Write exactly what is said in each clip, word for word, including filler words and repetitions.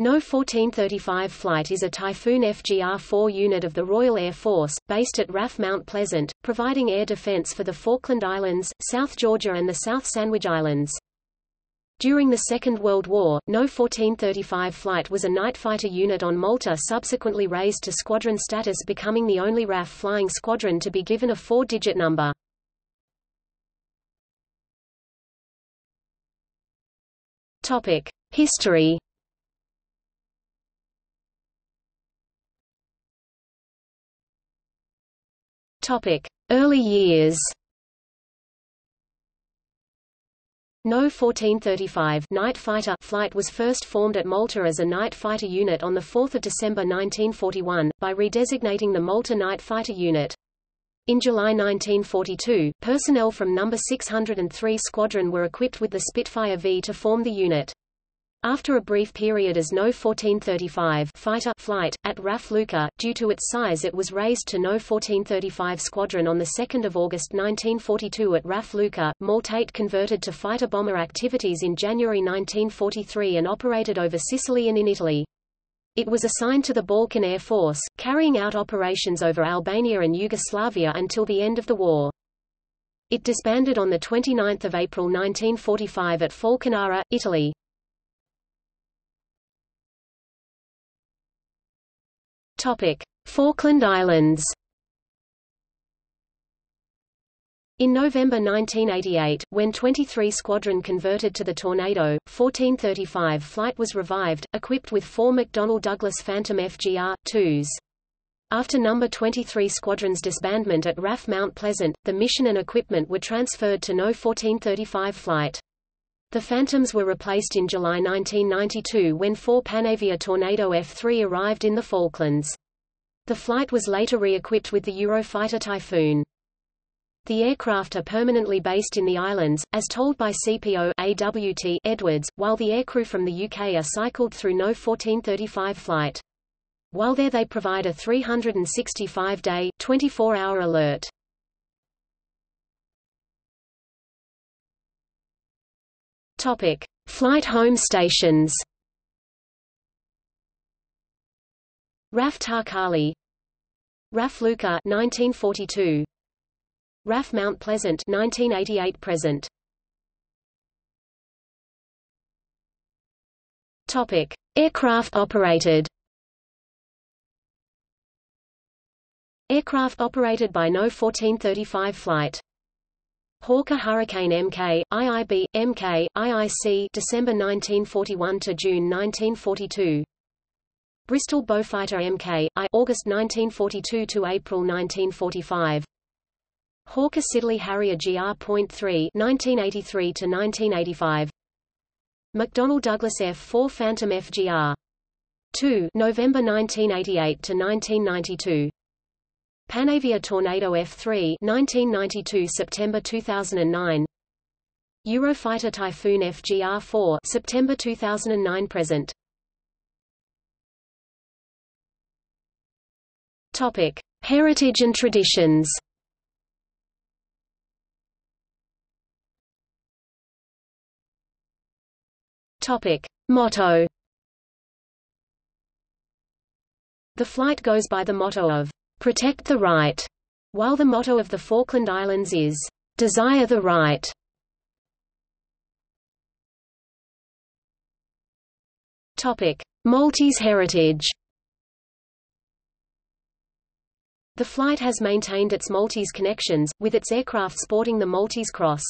Number fourteen thirty-five Flight is a Typhoon F G R four unit of the Royal Air Force, based at R A F Mount Pleasant, providing air defense for the Falkland Islands, South Georgia and the South Sandwich Islands. During the Second World War, Number fourteen thirty-five Flight was a night fighter unit on Malta, subsequently raised to squadron status, becoming the only R A F flying squadron to be given a four-digit number. History. Early years. Number fourteen thirty-five Night Fighter Flight was first formed at Malta as a night fighter unit on the fourth of December nineteen forty-one, by redesignating the Malta Night Fighter Unit. In July nineteen forty-two, personnel from Number six hundred three Squadron were equipped with the Spitfire V to form the unit. After a brief period as Number fourteen thirty-five Fighter Flight, at R A F Luqa, due to its size it was raised to Number fourteen thirty-five Squadron on the second of August nineteen forty-two at R A F Luqa. Maltate converted to fighter-bomber activities in January nineteen forty-three and operated over Sicily and in Italy. It was assigned to the Balkan Air Force, carrying out operations over Albania and Yugoslavia until the end of the war. It disbanded on the twenty-ninth of April nineteen forty-five at Falconara, Italy. Falkland Islands. In November nineteen eighty-eight, when twenty-three Squadron converted to the Tornado, fourteen thirty-five Flight was revived, equipped with four McDonnell Douglas Phantom F G R twos. After Number twenty-three Squadron's disbandment at R A F Mount Pleasant, the mission and equipment were transferred to Number fourteen thirty-five Flight. The Phantoms were replaced in July nineteen ninety-two when four Panavia Tornado F three arrived in the Falklands. The flight was later re-equipped with the Eurofighter Typhoon. The aircraft are permanently based in the islands, as told by C P O A W T Edwards, while the aircrew from the U K are cycled through Number fourteen thirty-five Flight. While there they provide a three hundred sixty-five day, twenty-four hour alert. Topic: Flight home stations. R A F Takali, R A F Luqa nineteen forty-two, R A F Mount Pleasant nineteen eighty-eight present. Topic: Aircraft operated. Aircraft operated by Number fourteen thirty-five Flight. Hawker Hurricane Mk, I I B, Mk, I I C December nineteen forty-one to June nineteen forty-two. Bristol Beaufighter Mk I August nineteen forty-two to April nineteen forty-five. Hawker Siddeley Harrier G R three nineteen eighty-three to nineteen eighty-five. McDonnell Douglas F four Phantom F G R two November nineteen eighty-eight to nineteen ninety-two. Panavia Tornado F three nineteen ninety-two September two thousand nine. Eurofighter Typhoon F G R four September two thousand nine present. Topic: Heritage and traditions. Topic: Motto. The flight goes by the motto of "Protect the right", while the motto of the Falkland Islands is "Desire the right". Topic: Maltese heritage. The flight has maintained its Maltese connections, with its aircraft sporting the Maltese cross.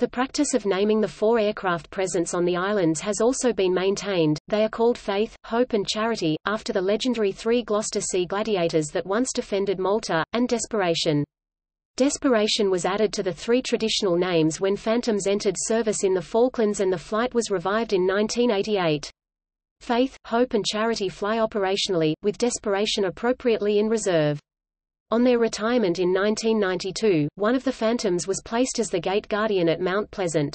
The practice of naming the four aircraft presence on the islands has also been maintained. They are called Faith, Hope and Charity, after the legendary three Gloucester Sea Gladiators that once defended Malta, and Desperation. Desperation was added to the three traditional names when Phantoms entered service in the Falklands, and the flight was revived in nineteen eighty-eight. Faith, Hope and Charity fly operationally, with Desperation appropriately in reserve. On their retirement in nineteen ninety-two, one of the Phantoms was placed as the gate guardian at Mount Pleasant.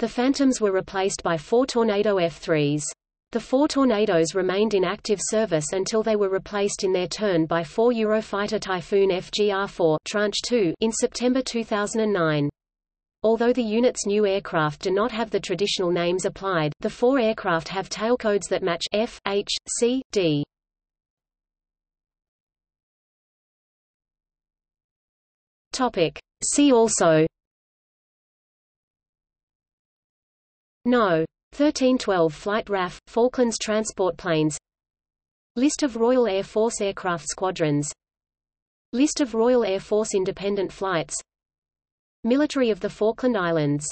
The Phantoms were replaced by four Tornado F threes. The four Tornadoes remained in active service until they were replaced in their turn by four Eurofighter Typhoon F G R four Tranche two in September two thousand nine. Although the unit's new aircraft do not have the traditional names applied, the four aircraft have tailcodes that match F, H, C, D. Topic. See also No. fourteen twelve Flight R A F, Falklands transport planes, List of Royal Air Force aircraft squadrons, List of Royal Air Force independent flights, Military of the Falkland Islands.